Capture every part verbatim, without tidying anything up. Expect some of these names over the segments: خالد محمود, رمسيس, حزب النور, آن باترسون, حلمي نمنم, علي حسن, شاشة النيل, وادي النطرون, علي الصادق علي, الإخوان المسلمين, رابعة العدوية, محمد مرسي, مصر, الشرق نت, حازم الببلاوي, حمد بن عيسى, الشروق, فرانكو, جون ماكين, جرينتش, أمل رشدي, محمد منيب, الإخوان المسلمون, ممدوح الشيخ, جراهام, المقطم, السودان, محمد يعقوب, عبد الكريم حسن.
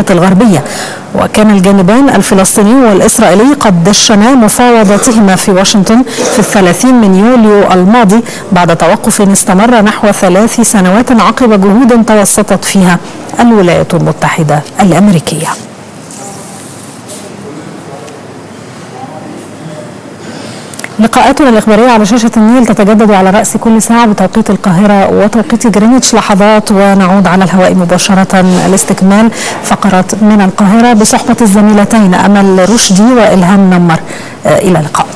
الضفة الغربية. وكان الجانبان الفلسطيني والإسرائيلي قد دشنا مفاوضاتهما في واشنطن في الثلاثين من يوليو الماضي بعد توقف استمر نحو ثلاث سنوات عقب جهود توسطت فيها الولايات المتحدة الأمريكية. لقاءاتنا الإخبارية على شاشة النيل تتجدد على رأس كل ساعة بتوقيت القاهرة وتوقيت جرينتش. لحظات ونعود على الهواء مباشرة لاستكمال فقرات من القاهرة بصحبة الزميلتين أمل رشدي وإلهام نمر. إلى اللقاء.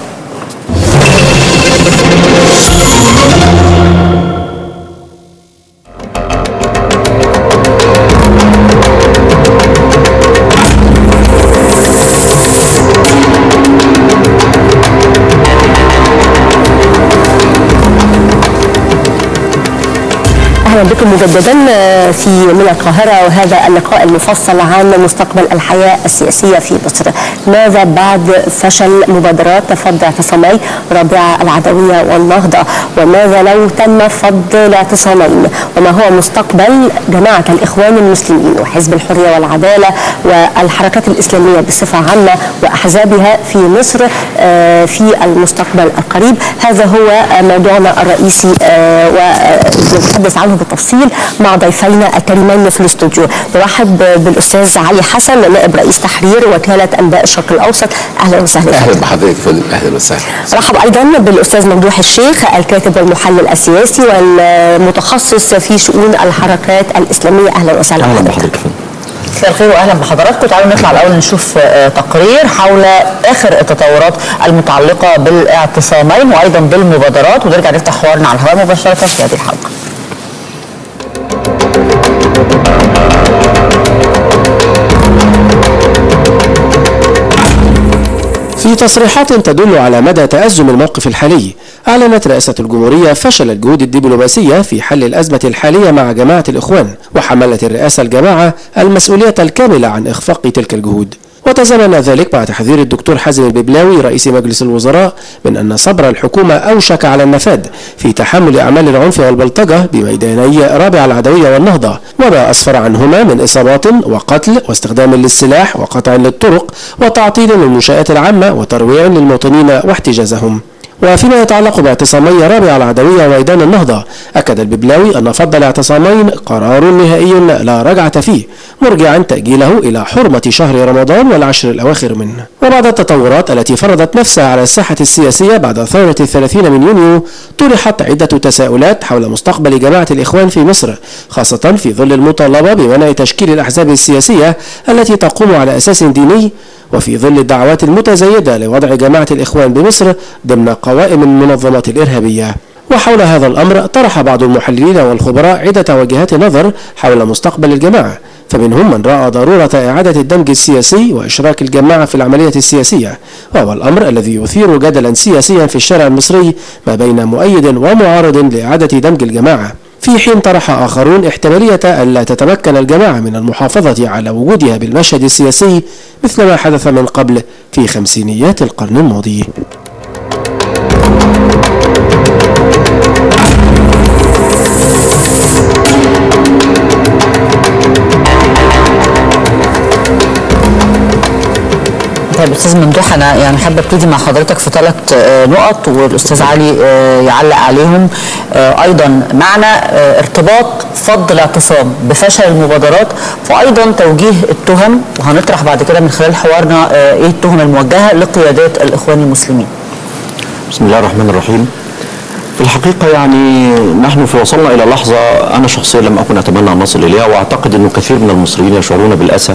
بكم مجددا في من القاهرة وهذا اللقاء المفصل عن مستقبل الحياة السياسية في مصر. ماذا بعد فشل مبادرات فض اعتصامي رابعة العدوية والنهضة؟ وماذا لو تم فض الاعتصامين؟ وما هو مستقبل جماعة الإخوان المسلمين وحزب الحرية والعدالة والحركات الإسلامية بصفة عامة وأحزابها في مصر في المستقبل القريب؟ هذا هو موضوعنا الرئيسي ونتحدث عنه بالتفصيل مع ضيفينا الكريمين في الاستوديو. نرحب بالأستاذ علي حسن نائب رئيس تحرير وكالة أنباء الشرق الأوسط. أهلا وسهلا. أهلا بحضرتك فندم. أهلا وسهلا. رحب أيضا بالأستاذ ممدوح الشيخ الكاتب والمحلل السياسي والمتخصص في شؤون الحركات الإسلامية. أهلا وسهلا. أهلا بحضرتك فندم. مساء الخير واهلا بحضراتكم. تعالوا نطلع الاول نشوف تقرير حول اخر التطورات المتعلقه بالاعتصامين وايضا بالمبادرات ونرجع نفتح حوارنا على الهواء مباشره في هذه الحلقه. في تصريحات تدل على مدى تأزم الموقف الحالي، أعلنت رئاسة الجمهورية فشل الجهود الدبلوماسية في حل الأزمة الحالية مع جماعة الإخوان، وحملت الرئاسة الجماعة المسؤولية الكاملة عن إخفاق تلك الجهود. وتزامن ذلك مع تحذير الدكتور حازم الببلاوي رئيس مجلس الوزراء من أن صبر الحكومة أوشك على النفاذ في تحمل أعمال العنف والبلطجة بميداني رابعة العدوية والنهضة، وما أسفر عنهما من إصابات وقتل واستخدام للسلاح وقطع للطرق وتعطيل للمنشآت العامة وترويع للمواطنين واحتجازهم. وفيما يتعلق باعتصامي رابعة العدوية وميدان النهضة، أكد الببلاوي أن فض الاعتصامين قرار نهائي لا رجعة فيه، مرجعا تأجيله إلى حرمة شهر رمضان والعشر الأواخر منه. وبعد التطورات التي فرضت نفسها على الساحة السياسية بعد ثورة الثلاثين من يونيو، طرحت عدة تساؤلات حول مستقبل جماعة الإخوان في مصر، خاصة في ظل المطالبة بمنع تشكيل الأحزاب السياسية التي تقوم على أساس ديني، وفي ظل الدعوات المتزايدة لوضع جماعة الإخوان بمصر ضمن قوائم المنظمات الإرهابية. وحول هذا الأمر طرح بعض المحللين والخبراء عدة وجهات نظر حول مستقبل الجماعة، فمنهم من رأى ضرورة إعادة الدمج السياسي وإشراك الجماعة في العملية السياسية، وهو الأمر الذي يثير جدلا سياسيا في الشارع المصري ما بين مؤيد ومعارض لإعادة دمج الجماعة، في حين طرح آخرون احتمالية ألا تتمكن الجماعة من المحافظة على وجودها بالمشهد السياسي مثل ما حدث من قبل في خمسينيات القرن الماضي. طيب استاذ ممدوح، انا يعني حابه ابتدي مع حضرتك في ثلاث نقط والاستاذ علي يعلق عليهم ايضا، معنى ارتباط فض الاعتصام بفشل المبادرات، وايضا توجيه التهم، وهنطرح بعد كده من خلال حوارنا ايه التهم الموجهه لقيادات الاخوان المسلمين. بسم الله الرحمن الرحيم. في الحقيقه يعني نحن في وصلنا الى لحظه انا شخصيا لم اكن اتمنى ان نصل اليها، واعتقد انه كثير من المصريين يشعرون بالاسى،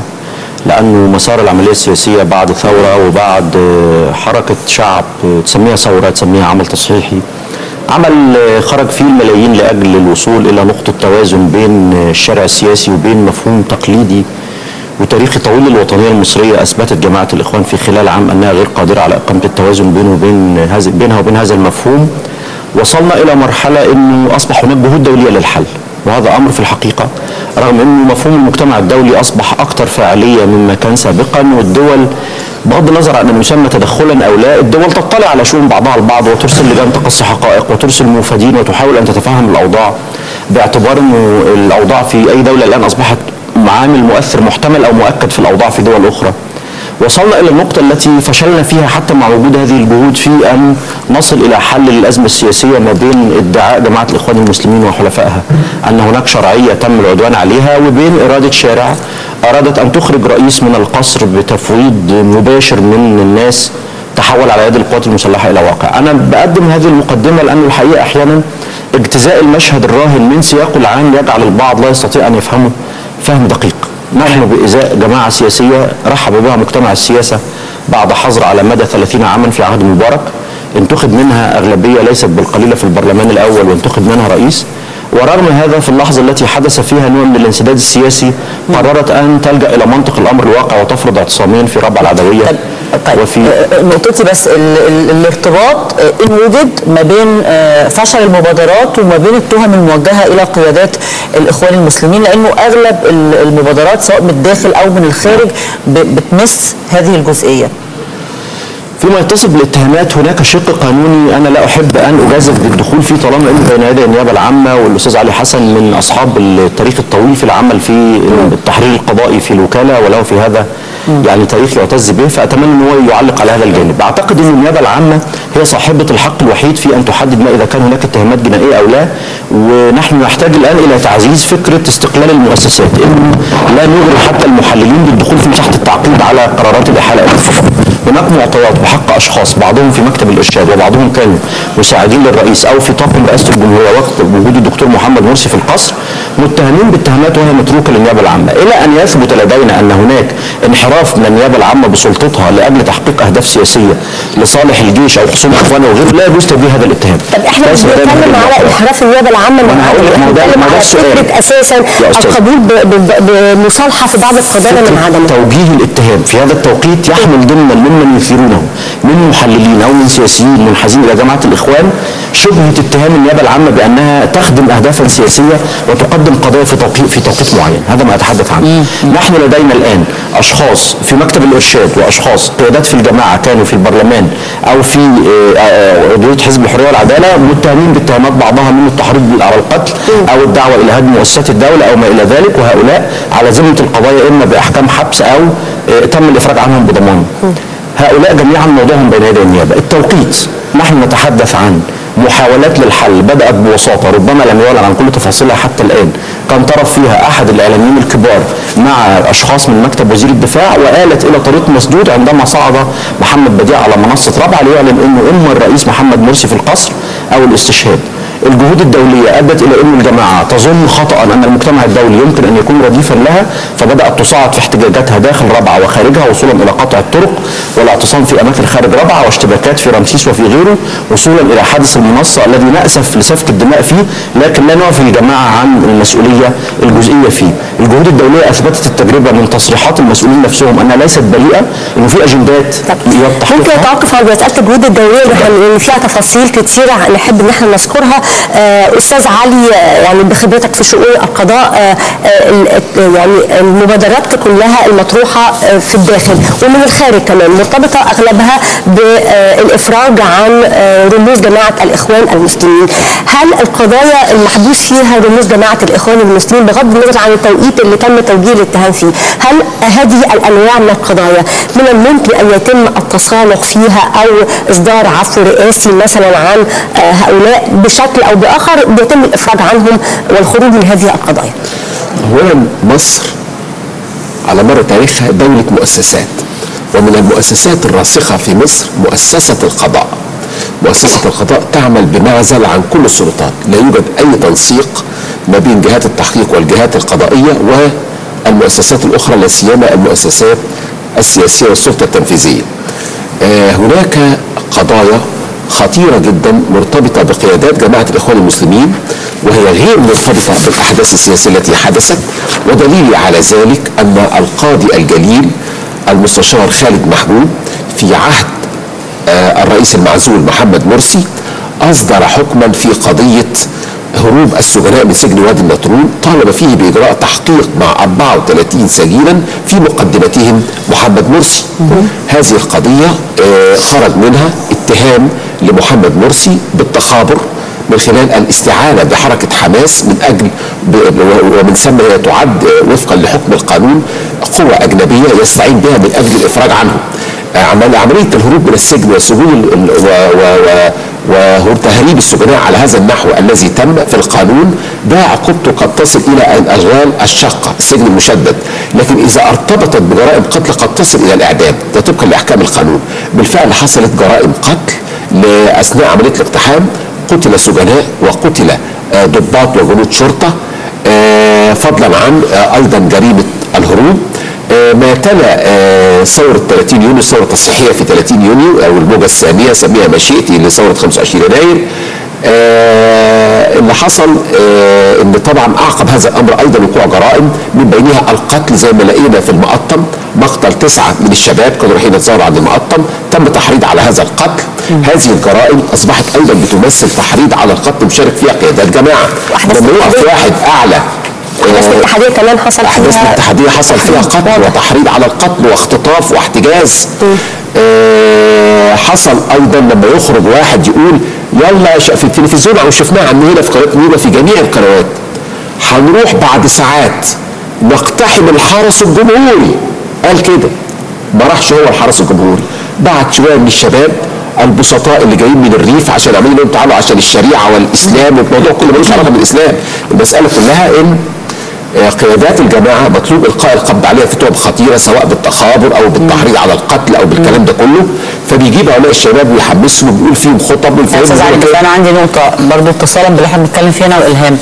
لأنه مسار العملية السياسية بعد ثورة وبعد حركة شعب تسميها ثورة تسميها عمل تصحيحي، عمل خرج فيه الملايين لأجل الوصول إلى نقطة توازن بين الشارع السياسي وبين مفهوم تقليدي وتاريخي طويل الوطنية المصرية. أثبتت جماعة الإخوان في خلال عام أنها غير قادرة على إقامة التوازن بينه وبين هذا بينها وبين هذا المفهوم. وصلنا إلى مرحلة إنه أصبح هناك جهود دولية للحل، وهذا أمر في الحقيقة رغم أن مفهوم المجتمع الدولي أصبح أكثر فاعلية مما كان سابقا، والدول بغض النظر عن أن يسمى تدخلا أو لا، الدول تطلع على شؤون بعضها البعض وترسل لجان تقصي حقائق وترسل موفدين وتحاول أن تتفهم الأوضاع، باعتبار أن الأوضاع في أي دولة الآن أصبحت عامل مؤثر محتمل أو مؤكد في الأوضاع في دول أخرى. وصلنا إلى النقطة التي فشلنا فيها حتى مع وجود هذه الجهود في أن نصل إلى حل للأزمة السياسية ما بين ادعاء جماعة الإخوان المسلمين وحلفائها أن هناك شرعية تم العدوان عليها، وبين إرادة شارع أرادت أن تخرج رئيس من القصر بتفويض مباشر من الناس تحول على يد القوات المسلحة إلى واقع. أنا بقدم هذه المقدمة لأن الحقيقة أحيانا اجتزاء المشهد الراهن من سياقه العام يجعل البعض لا يستطيع أن يفهمه فهم دقيق. نحن بإزاء جماعة سياسية رحب بها مجتمع السياسة بعد حظر على مدى ثلاثين عاما في عهد مبارك، انتخب منها أغلبية ليست بالقليلة في البرلمان الأول وانتخب منها رئيس، ورغم هذا في اللحظة التي حدث فيها نوع من الانسداد السياسي قررت أن تلجأ إلى منطق الأمر الواقع وتفرض اعتصامين في ربع العدوية. طيب وفي نقطتي بس ال ال الارتباط ان وجد ما بين فشل المبادرات وما بين التهم الموجهه الى قيادات الاخوان المسلمين، لانه اغلب المبادرات سواء من الداخل او من الخارج بتمس هذه الجزئيه. فيما يتصل بالاتهامات هناك شق قانوني انا لا احب ان اجازف بالدخول فيه طالما ان بين يدي النيابه العامه والاستاذ علي حسن من اصحاب التاريخ الطويل في العمل في التحرير القضائي في الوكاله ولو في هذا يعني تاريخ يعتز به، فاتمنى ان هو يعلق على هذا الجانب. اعتقد ان النيابه العامه هي صاحبه الحق الوحيد في ان تحدد ما اذا كان هناك اتهامات جنائيه او لا، ونحن نحتاج الان الى تعزيز فكره استقلال المؤسسات انه لا نغري حتى المحللين بالدخول في مساحه التعقيد على قرارات الاحاله فقط. هناك معطيات بحق اشخاص بعضهم في مكتب الارشاد وبعضهم كانوا مساعدين للرئيس او في طاقم رئاسه الجمهوريه وقت وجود الدكتور محمد مرسي في القصر متهمين بالتهمات وهي متروكه للنيابه العامه، الى ان يثبت لدينا ان هناك انحراف من النيابه العامه بسلطتها لاجل تحقيق اهداف سياسيه لصالح الجيش او خصوم اخوانه وغيره لا يجوز تبيه هذا الاتهام. طب احنا مش بنتكلم على انحراف النيابه العامه، بنتكلم على فكره اساسا القبول بمصالحه في بعض القضايا من عدمه. توجيه الاتهام في هذا التوقيت يحمل ضمن ممن يثيرونه من محللين او من سياسيين منحازين الى جماعه الاخوان شبهه اتهام النيابه العامه بانها تخدم اهدافا سياسيه وتقدم قضايا في توقيت في توقيت معين، هذا ما اتحدث عنه. نحن لدينا الان اشخاص في مكتب الارشاد واشخاص قيادات في الجماعه كانوا في البرلمان او في عضويه حزب الحريه والعداله متهمين باتهامات بعضها من التحريض على القتل او الدعوه الى هدم مؤسسات الدوله او ما الى ذلك، وهؤلاء على ذمه القضايا اما باحكام حبس او تم الافراج عنهم بضمان. هؤلاء جميعا موضوعهم بين يدي النيابه. التوقيت نحن نتحدث عن محاولات للحل بدات بوساطه ربما لم يعلن عن كل تفاصيلها حتى الان، كان طرف فيها احد الاعلاميين الكبار مع اشخاص من مكتب وزير الدفاع والت الى طريق مسدود عندما صعد محمد بديع على منصه رابعه ليعلن انه اما الرئيس محمد مرسي في القصر او الاستشهاد. الجهود الدولية أدت إلى أن الجماعة تظن خطأ أن المجتمع الدولي يمكن أن يكون رديفا لها، فبدأت تصاعد في احتجاجاتها داخل ربعة وخارجها وصولا إلى قطع الطرق والاعتصام في أماكن خارج ربعة واشتباكات في رمسيس وفي غيره، وصولا إلى حادث المنصة الذي نأسف لسفك الدماء فيه لكن لا نعفي الجماعة عن المسؤولية الجزئية فيه. الجهود الدولية أثبتت التجربة من تصريحات المسؤولين نفسهم أنها ليست بريئة، إنه في أجندات ممكن يتوقف على مسألة الجهود الدولية اللي فيها تفاصيل كتير نحب إن احنا نذكرها. أستاذ علي، يعني بخبرتك في شؤون القضاء يعني المبادرات كلها المطروحة في الداخل ومن الخارج كمان مرتبطة أغلبها بالإفراج عن رموز جماعة الإخوان المسلمين، هل القضايا المحبوس فيها رموز جماعة الإخوان المسلمين بغض النظر عن التوقيت اللي تم توجيه الاتهام فيه، هل هذه الأنواع من القضايا من الممكن أن يتم التصالح فيها أو إصدار عفو رئاسي مثلا عن هؤلاء بشكل أو بآخر بيتم الإفراج عنهم والخروج من هذه القضايا؟ أولا مصر على مر تاريخها دولة مؤسسات، ومن المؤسسات الراسخة في مصر مؤسسة القضاء. مؤسسة القضاء تعمل بمعزل عن كل السلطات، لا يوجد أي تنسيق ما بين جهات التحقيق والجهات القضائية والمؤسسات الأخرى لا سيما المؤسسات السياسية والسلطة التنفيذية. آه هناك قضايا خطيرة جدا مرتبطة بقيادات جماعة الإخوان المسلمين وهي غير مرتبطة بالأحداث السياسية التي حدثت، ودليل على ذلك أن القاضي الجليل المستشار خالد محمود في عهد آه الرئيس المعزول محمد مرسي أصدر حكما في قضية هروب السجناء من سجن وادي النطرون طالب فيه بإجراء تحقيق مع أربعة وثلاثين سجينا في مقدمتهم محمد مرسي. هذه القضية آه خرج منها اتهام لمحمد مرسي بالتخابر من خلال الاستعانه بحركه حماس من اجل ومن ثم هي تعد وفقا لحكم القانون قوه اجنبيه يستعين بها من اجل الافراج عنهم. عمليه الهروب من السجن وسجون وتهريب السجناء على هذا النحو الذي تم في القانون ده عقوبته قد تصل الى الاغوال الشاقه، السجن المشدد، لكن اذا ارتبطت بجرائم قتل قد تصل الى الاعدام، ده طبقا لاحكام القانون. بالفعل حصلت جرائم قتل اثناء عمليه الاقتحام، قتل سجناء وقتل ضباط وجنود شرطه، فضلا عن ايضا جريمه الهروب. ما تلا ثورة ثلاثين يونيو، الثورة التصحيحية في ثلاثين يونيو أو الموجة الثانية سميها ما شئتي لثورة خمسة وعشرين يناير. اللي حصل إن طبعا أعقب هذا الأمر أيضا وقوع جرائم من بينها القتل زي ما لقينا في المقطم، مقتل تسعة من الشباب كانوا رايحين يتظاهروا عند المقطم، تم تحريض على هذا القتل. هذه الجرائم أصبحت أيضا بتمثل تحريض على القتل مشارك فيها قيادات جماعة. لما يقف واحد أعلى أحداث الاتحادية كمان حصل فيها أحداث الاتحادية حصل فيها قتل وتحريض على القتل واختطاف واحتجاز. آه حصل أيضا لما يخرج واحد يقول يلا في التلفزيون أو شفناه عندنا في قناة نيوبة في جميع القنوات، هنروح بعد ساعات نقتحم الحرس الجمهوري، قال كده. ما راحش هو الحرس الجمهوري، بعت شوية من الشباب البسطاء اللي جايين من الريف عشان عاملين لهم تعالوا عشان الشريعة والإسلام والموضوع كله ملوش علاقة بالإسلام. المسألة كلها إن قيادات الجماعه مطلوب القاء القبض عليها في تهم خطيره سواء بالتخابر او بالتحريض على القتل او بالكلام ده كله، فبيجيب علماء الشباب ويحمسهم وبيقول فيهم خطب ويفهمهم. استاذ علي بس انا عندي نقطه برضه اتصالا باللي احنا بنتكلم فيه هنا والالهام،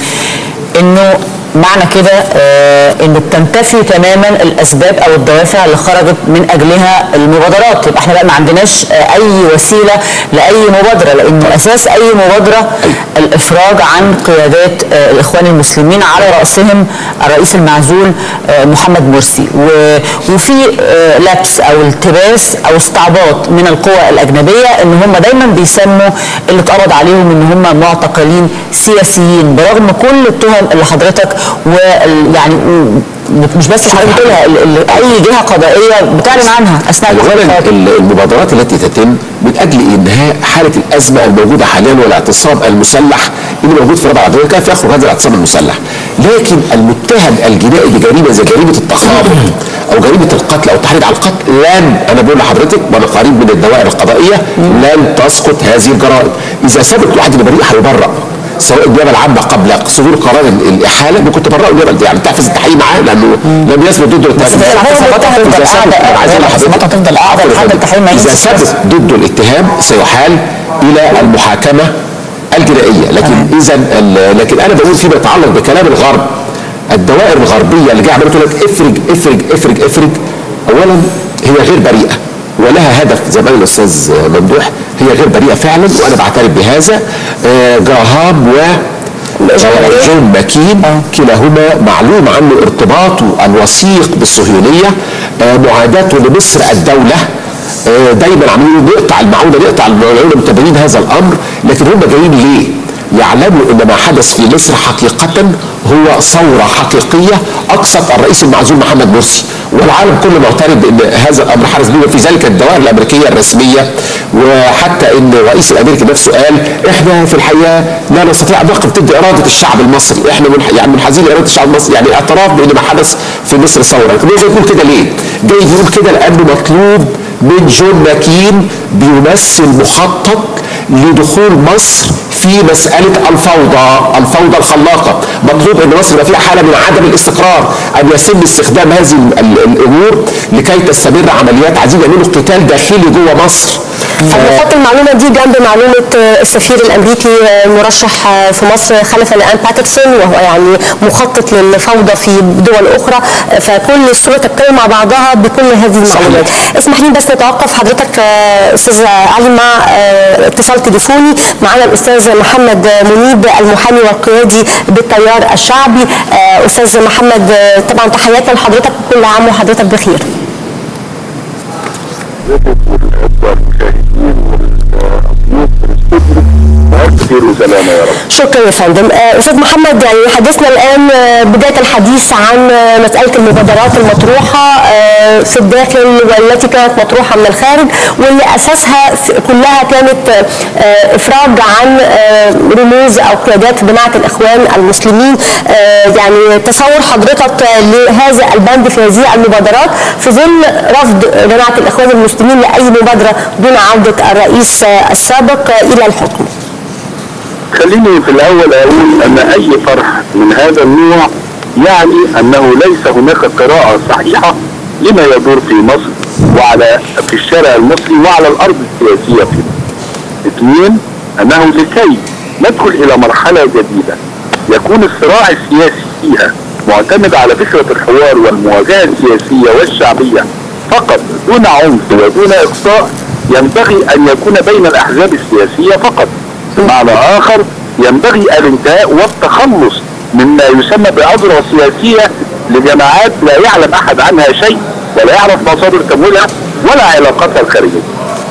انه معنى كده آه انه بتنتفي تماما الاسباب او الدوافع اللي خرجت من اجلها المبادرات، يبقى احنا بقى ما عندناش آه اي وسيله لاي مبادره، لانه اساس اي مبادره الافراج عن قيادات آه الاخوان المسلمين على راسهم الرئيس المعزول آه محمد مرسي، وفي آه لبس او التباس او استعباط من القوى الاجنبيه ان هم دايما بيسموا اللي اتقبض عليهم ان هم معتقلين سياسيين، برغم كل التهم اللي حضرتك ويعني مش بس حضرتك بتقولها، اي جهه قضائيه بتعلن عنها اثناء المبادرات التي تتم من اجل انهاء حاله الازمه الموجوده حاليا والاعتصام المسلح اللي موجود في ربع العدويه. كيف يخرج هذا الاعتصام المسلح؟ لكن المتهم الجنائي بجريمه زي جريمه التخابر او جريمه القتل او التحريض على القتل لن، انا بقول لحضرتك وانا قريب من الدوائر القضائيه، لن تسقط هذه الجرائم. اذا ثبت واحد اللي بريء هيبرأ، سواء النيابه العامه قبل صدور قرار الاحاله ممكن تبرئوا النيابه دي، يعني تحفز التحقيق معاه لانه لم يثبت ضده التهمه. اذا ثبت هتفضل قاعده لحد التحقيق ما يثبت. اذا ثبت ضده الاتهام سيحال الى المحاكمه الجنائيه، لكن اذا لكن انا بقول فيما يتعلق بكلام الغرب، الدوائر الغربيه اللي جايه عماله تقول لك افرج افرج افرج افرج، اولا هي غير بريئه ولها هدف زي ما قال الاستاذ ممدوح، هي غير بريئه فعلا وانا بعترف بهذا. آه جراهام و جون ماكين كلاهما معلوم عنه ارتباطه الوثيق بالصهيونيه، آه معاداته لمصر الدوله، آه دايما عاملين نقطع المعونه نقطع المعونه، متابعين هذا الامر، لكن هم جايين ليه؟ يعلموا ان ما حدث في مصر حقيقه هو ثوره حقيقيه اقصت الرئيس المعزول محمد مرسي، والعالم كله معترض ان هذا الامر حرز بيه، وفي ذلك الدوائر الامريكيه الرسميه، وحتى ان الرئيس الامريكي نفسه قال احنا في الحقيقه لا نستطيع ان نقف ضد اراده الشعب المصري، احنا منح... يعني منحازين لاراده الشعب المصري، يعني اعتراف بان ما حدث في مصر ثوره. لكن هو بيقول كده ليه؟ جاي بيقول كده لانه مطلوب من جون ماكين بيمثل مخطط لدخول مصر في مسألة الفوضى، الفوضى الخلاقة، مطلوب أن مصر يبقى فيها حالة من عدم الاستقرار، أن يتم استخدام هذه الأمور لكي تستمر عمليات عديدة منه قتال داخلي جوه مصر. أنا بحط المعلومة دي جنب معلومة السفير الأمريكي المرشح في مصر خلفا آن باترسون، وهو يعني مخطط للفوضى في دول أخرى، فكل الصورة تتكلم مع بعضها بكل هذه المعلومات. اسمح لي بس نتوقف حضرتك أستاذ علي مع اتصال تليفوني، معنا الأستاذ محمد منيب المحامي والقيادي بالتيار الشعبي. أستاذ محمد طبعا تحياتنا لحضرتك، كل عام وحضرتك بخير. والأخوة المشاهدين والضيوف خير وسلامه يا رب. شكرا يا فندم. استاذ محمد، يعني حدثنا الان بدايه الحديث عن مساله المبادرات المطروحه في الداخل والتي كانت مطروحه من الخارج، واللي اساسها كلها كانت افراج عن رموز او قيادات جماعه الاخوان المسلمين. يعني تصور حضرتك لهذا البند في هذه المبادرات في ظل رفض جماعه الاخوان المسلمين لاي مبادره دون عوده الرئيس السابق الى الحكم؟ خليني في الأول أقول أن أي طرح من هذا النوع يعني أنه ليس هناك قراءة صحيحة لما يدور في مصر وعلى في الشارع المصري وعلى الأرض السياسية فيه. اثنين، أنه لكي ندخل إلى مرحلة جديدة يكون الصراع السياسي فيها معتمد على فكرة الحوار والمواجهة السياسية والشعبية فقط دون عنف ودون إقصاء، ينبغي أن يكون بين الأحزاب السياسية فقط. بمعنى آخر، ينبغي الانتهاء والتخلص مما يسمى بأذرع سياسية لجماعات لا يعلم أحد عنها شيء ولا يعرف مصادر تمويلها ولا علاقاتها الخارجية،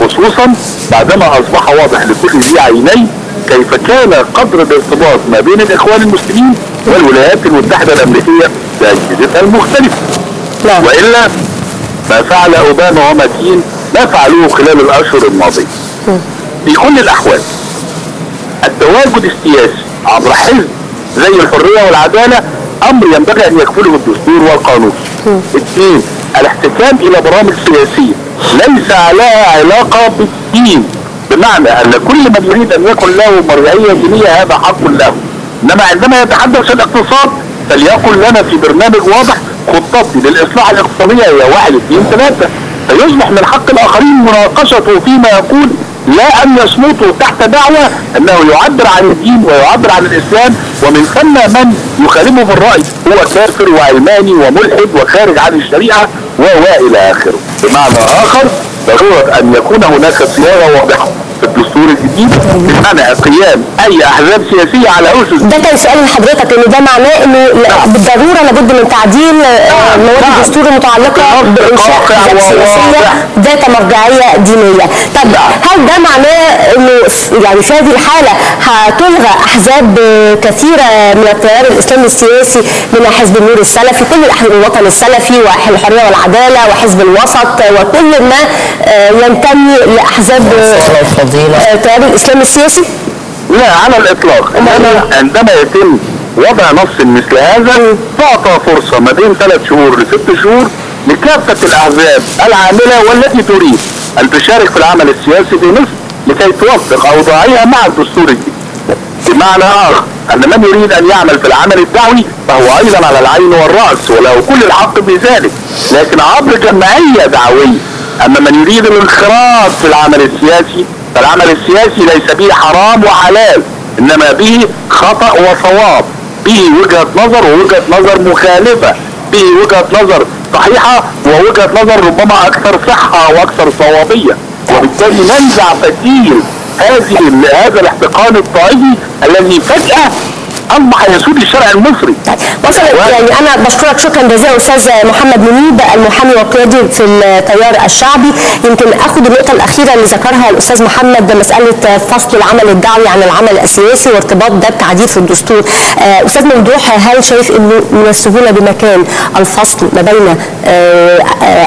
خصوصا بعدما أصبح واضح لكل ذي عينين كيف كان قدر الارتباط ما بين الإخوان المسلمين والولايات المتحدة الأمريكية بأجهزتها المختلفة. وإلا ما فعل أوباما وماكين ما فعلوه خلال الأشهر الماضية. في كل الأحوال التواجد السياسي عبر حزب زي الحريه والعداله امر ينبغي ان يكفله الدستور والقانون. اثنين، الاحتكام الى برامج سياسيه ليس عليها علاقه بالدين، بمعنى ان كل من يريد ان يكن له مرجعيه دينيه هذا حق له، انما عندما يتحدث عن الاقتصاد فليقل لنا في برنامج واضح خطتي للاصلاح الاقتصاديه هي واحد اثنين ثلاثه، فيصبح من حق الاخرين مناقشته فيما يقول لا أن يصمتوا تحت دعوة أنه يعبر عن الدين ويعبر عن الإسلام، ومن ثم من يخالفه في الرأي هو كافر وعلماني وملحد وخارج عن الشريعة وإلى آخره. بمعنى آخر، ضرورة أن يكون هناك صياغة واضحة في الدستور الجديد بمعنى قيام أي أحزاب سياسية على أسس. ده كان سؤال لحضرتك، إن ده معناه إنه بالضرورة لابد من تعديل مواد الدستور المتعلقة بإنشاء أحزاب سياسية ذات مرجعية دينية. طب هل ده معناه إنه يعني في هذه الحالة هتلغى أحزاب كثيرة من التيار الإسلامي السياسي، من حزب النور السلفي، كل الأحزاب، الوطن السلفي والحرية والعدالة وحزب الوسط وكل ما ينتمي لأحزاب التيار الاسلامي السياسي؟ لا على الاطلاق. عندما يتم وضع نص مثل هذا تعطى فرصه ما بين ثلاث شهور لست شهور لكافه الاحزاب العامله والتي تريد ان تشارك في العمل السياسي في مصر لكي توفق اوضاعها مع الدستور الجديد. بمعنى اخر، ان من يريد ان يعمل في العمل الدعوي فهو ايضا على العين والراس وله كل الحق في ذلك، لكن عبر جمعيه دعويه. اما من يريد الانخراط في العمل السياسي فالعمل السياسي ليس به حرام وحلال، انما به خطأ وصواب، به وجهة نظر ووجهة نظر مخالفة، به وجهة نظر صحيحة ووجهة نظر ربما اكثر صحة واكثر صوابية، وبالتالي ننزع بديل هذه هذا الاحتقان الطائفي الذي فجأة اصبح يسود الشارع المصري. وصلت. يعني انا بشكرك شكرا جزيلا استاذ محمد منيب، المحامي والقيادي في التيار الشعبي. يمكن اخد النقطه الاخيره اللي ذكرها الاستاذ محمد، مساله فصل العمل الدعوي عن العمل السياسي وارتباط ده بتعديل في الدستور. استاذ ممدوح، هل شايف انه من السهوله بمكان الفصل ما بين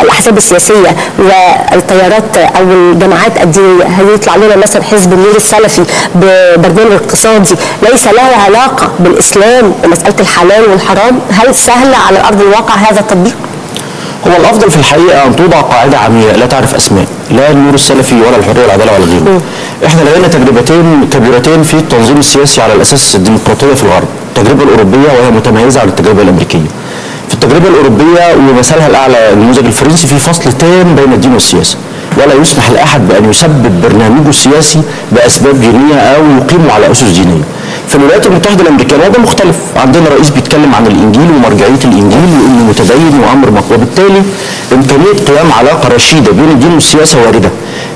الاحزاب السياسيه والتيارات او الجماعات الدينيه؟ هل يطلع لنا مثلا حزب النور السلفي ببرنامج اقتصادي ليس له علاقه بالاسلام ومساله الحلال والحرام؟ هل سهل على ارض الواقع هذا التطبيق؟ هو الافضل في الحقيقه ان توضع قاعده عمياء لا تعرف اسماء، لا النور السلفي ولا الحريه والعداله ولا غيره. احنا لدينا تجربتين كبيرتين في التنظيم السياسي على الاساس الديمقراطيه في الغرب، التجربه الاوروبيه وهي متميزه عن التجربه الامريكيه. في التجربه الاوروبيه ومثالها الاعلى النموذج الفرنسي، في فصل تام بين الدين والسياسه، ولا يسمح لاحد بان يسبب برنامجه السياسي باسباب دينيه او يقيمه على اسس دينيه. في الولايات المتحده الامريكيه وضع مختلف، عندنا رئيس بيتكلم عن الانجيل ومرجعيه الانجيل وانه متدين وامر مطلوب، وبالتالي امكانيه قيام علاقه رشيده بين الدين والسياسه وارده،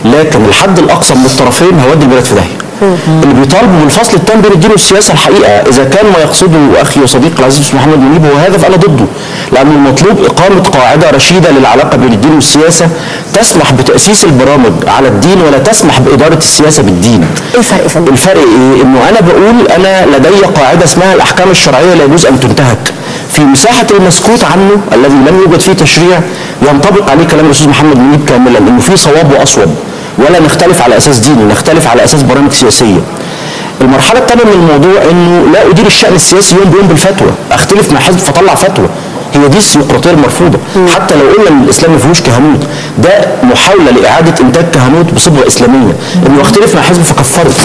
لكن الحد الاقصى من الطرفين هيودي البلد في داهيه. اللي بيطالبوا بالفصل التام بين الدين والسياسه الحقيقه اذا كان ما يقصده اخي وصديقي العزيز محمد منيب هو هذا فانا ضده، لان المطلوب اقامه قاعده رشيده للعلاقه بين الدين والسياسه تسمح بتاسيس البرامج على الدين ولا تسمح باداره السياسه بالدين. ايه الفرق؟ الفرق ايه؟ انه انا بقول انا لدي قاعده اسمها الاحكام الشرعيه لا يجوز ان تنتهك. في مساحه المسكوت عنه الذي لم يوجد فيه تشريع ينطبق عليه كلام الاستاذ محمد منيب كاملا، انه في صواب واصوب، ولا نختلف على اساس ديني، نختلف على اساس برامج سياسيه. المرحله الثانيه من الموضوع انه لا ادير الشان السياسي يوم بيوم بالفتوى، اختلف مع حزب فطلع فتوى، هي دي السيقراطيه المرفوضه. مم. حتى لو قلنا ان الاسلام ما فيهوش كهنوت، ده محاوله لاعاده انتاج كهنوت بصبغه اسلاميه، انه اختلف مع حزب فكفرت،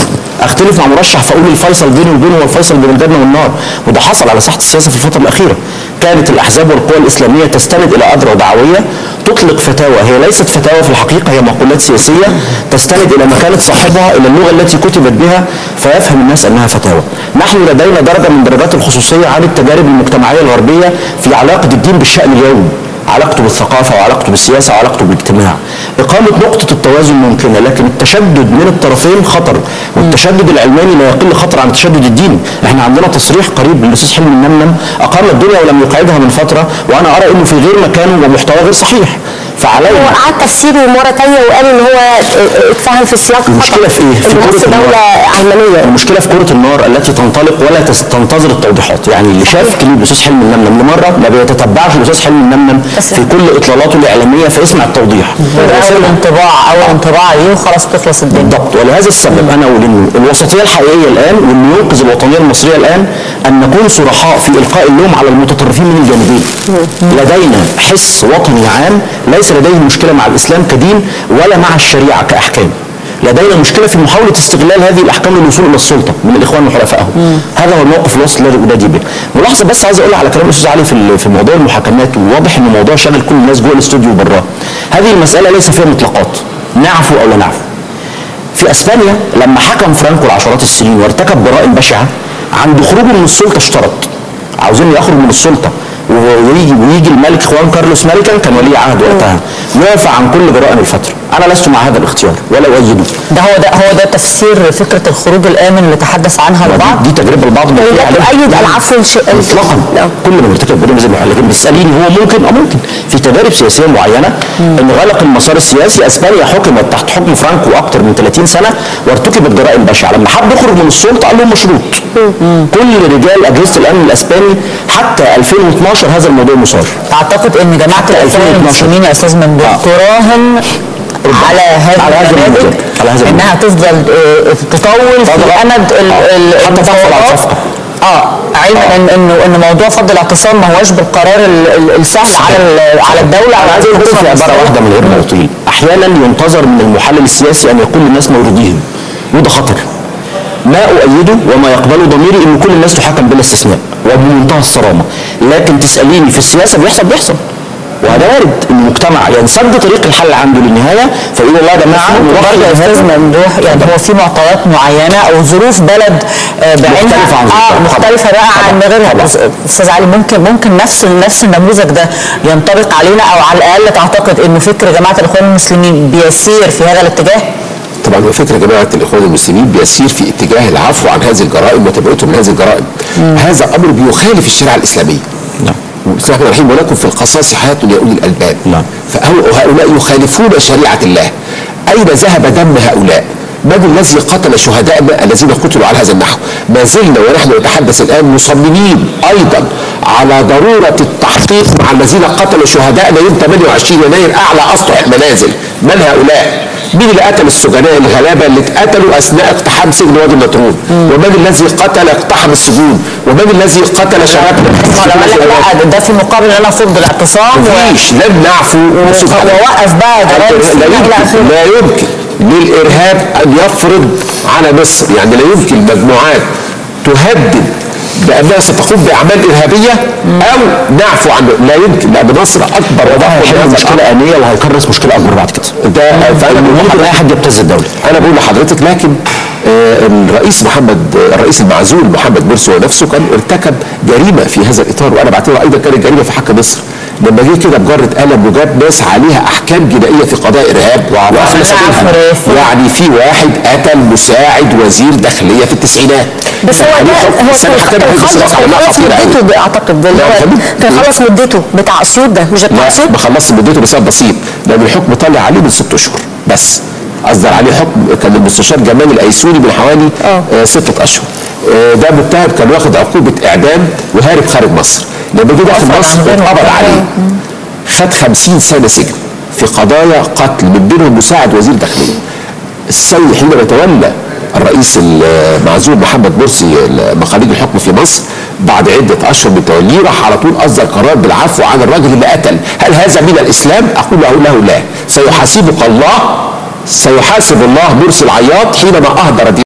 اختلف مع مرشح فاقول الفيصل بيني وبينه والفيصل بين الجنه والنار، وده حصل على ساحه السياسه في الفتره الاخيره. كانت الاحزاب والقوى الاسلاميه تستند الى اذرع دعويه تطلق فتاوى، هي ليست فتاوى في الحقيقه، هي مقولات سياسيه تستند الى مكانه صاحبها، الى اللغه التي كتبت بها فيفهم الناس انها فتاوى. نحن لدينا درجه من درجات الخصوصيه عن التجارب المجتمعيه الغربيه في علاقه الدين بالشان اليومي، علاقته بالثقافه وعلاقته بالسياسه وعلاقته بالاجتماع. اقامه نقطه التوازن ممكنه، لكن التشدد من الطرفين خطر، والتشدد العلماني لا يقل خطر عن التشدد الديني. احنا عندنا تصريح قريب للاستاذ حلمي نمنم اقام الدنيا ولم يقعدها من فتره، وانا ارى انه في غير مكانه ومحتوى غير صحيح. فعلينا هو قعد تفسيره مره ثانيه وقال ان هو اتفهم في السياق خطأ. المشكله في ايه؟ في كره النار. المشكله في كره النار التي تنطلق ولا تنتظر التوضيحات، يعني اللي شاف كليب الاستاذ حلمي نمنم لمره ما بيتتبعش الاستاذ حلمي نمنم في كل اطلالته الاعلاميه فيسمع التوضيح. اول انطباع اول انطباع عليه وخلاص تخلص الدنيا. بالضبط، ولهذا السبب انا اقول انه الوسطيه الحقيقيه الان واللي ينقذ الوطنيه المصريه الان ان نكون صرحاء في القاء اللوم على المتطرفين من الجانبين. لدينا حس وطني عام ليس لديه مشكله مع الاسلام كدين ولا مع الشريعه كاحكام. لدينا مشكله في محاوله استغلال هذه الاحكام للوصول الى السلطه من الاخوان وحلفائهم. هذا هو الموقف الوسط الذي انادي به. ملاحظه بس عايز اقولها على كلام الاستاذ علي في في موضوع المحاكمات، وواضح ان الموضوع شاغل كل الناس جوه الاستوديو وبراه. هذه المساله ليس فيها مطلقات، نعفو او لا نعفو. في اسبانيا لما حكم فرانكو لعشرات السنين وارتكب جرائم بشعه، عند خروجه من السلطه اشترط، عاوزين يخرج من السلطه ويجي ويجي الملك خوان كارلوس ملكا كان ولي عهد وقتها يعفى عن كل جرائم الفتره. انا لست مع هذا الاختيار ولا اؤيده. ده هو ده هو ده تفسير فكره الخروج الامن اللي تحدث عنها البعض. دي تجربه البعض بتؤيد العفو اطلاقا. كل من ارتكب جريمه زي ما قال، لكن بتساليني هو ممكن او ممكن في تجارب سياسيه معينه ان غلق المسار السياسي. اسبانيا حكمت تحت حكم فرانكو اكثر من ثلاثين سنه وارتكبت جرائم بشعه. لما حب يخرج من السلطه قال لهم مشروط. كل رجال اجهزه الامن الاسباني حتى ألفين واثناشر هذا الموضوع مصر. تعتقد ان جماعه الإخوان المسلمين يا استاذ ممدوح آه. تراهن على هذا النموذج انها تفضل تطول في امد التفاوضات اه علما آه. ان انه ان موضوع فض الاعتصام ما هواش بالقرار السهل على على الدوله. على عايز اقول عباره واحده من غير موطنين، احيانا ينتظر من المحلل السياسي ان يقول للناس موردين، وده خطر. ما أؤيده وما يقبله ضميري إن كل الناس تحاكم بلا استثناء وبمنتهى الصرامة، لكن تسأليني في السياسة بيحصل بيحصل وهذا وارد. المجتمع ينسد يعني طريق الحل عنده للنهاية فيقول والله يا جماعة برضه يا أستاذ ممدوح يعني هو في معطيات معينة أو ظروف بلد بعينها آه مختلفة بقى عن غيرها. أستاذ علي ممكن ممكن نفس نفس النموذج ده ينطبق علينا، أو على الأقل تعتقد إنه فكر جماعة الإخوان المسلمين بيسير في هذا الاتجاه؟ طبعا وفكرة جماعة الإخوان المسلمين بيسير في اتجاه العفو عن هذه الجرائم وتبعتهم لهذه الجرائم. مم. هذا أمر بيخالف الشريعة الإسلامية. نعم. بسم الله الرحمن الرحيم ولكم في القصاص حياة لأولي الألباب. نعم. فهؤلاء يخالفون شريعة الله. أين ذهب دم هؤلاء؟ من الذي قتل شهدائنا الذين قتلوا على هذا النحو؟ ما زلنا ونحن نتحدث الآن مصممين أيضا على ضرورة التحقيق مع الذين قتلوا شهدائنا يوم ثمانية وعشرين يناير أعلى أسطح المنازل. من هؤلاء؟ مين اللي قتل السجناء الغلابه اللي اتقتلوا اثناء اقتحام سجن وادي النطرون؟ ومن الذي قتل اقتحم السجون؟ ومن الذي قتل شباب؟ لا ده في مقابل انا افرض الاعتصام مفيش لم نعفو ووقف بقى جرائم. لا يمكن للارهاب ان يفرض على مصر، يعني لا يمكن مجموعات تهدد بأنها ستقوم بأعمال إرهابية أو نعفو عنه، لا يمكن، لأن مصر أكبر وده هيحل مشكلة آنية وهيكرس مشكلة أكبر بعد كده. ده فأنا ممكن أي حد يبتز الدولة. أنا بقول لحضرتك لكن آه الرئيس محمد آه الرئيس المعزول محمد مرسي ونفسه كان ارتكب جريمة في هذا الإطار، وأنا بعتبرها أيضا كانت جريمة في حق مصر. لما جه كده بجرة قلم وجاب ناس عليها احكام جنائيه في قضاء ارهاب وعرفنا سببها. يعني في واحد قتل مساعد وزير داخليه في التسعينات. بس هو ده هو خلص مدته اعتقد كان خلص مدته بتاع اسيوط ده مش بتاع اسيوط. ما خلصش مدته بسبب بسيط لان الحكم طلع عليه من ست اشهر بس. اصدر عليه حكم كان المستشار جمال الايسوني من حوالي آه ستة اشهر. ده متهم كان واخد عقوبه اعدام وهارب خارج مصر. لما جه داخل مصر اتقبض عليه خد خمسين سنه سجن في قضايا قتل من بينهم مساعد وزير داخليه. السيد حينما تولى الرئيس المعزول محمد مرسي مقاليد الحكم في مصر بعد عده اشهر من توليه راح على طول اصدر قرار بالعفو عن الرجل اللي قتل. هل هذا من الاسلام؟ اقول له له لا. سيحاسبك الله، سيحاسب الله مرسي العياط حينما اهدر دي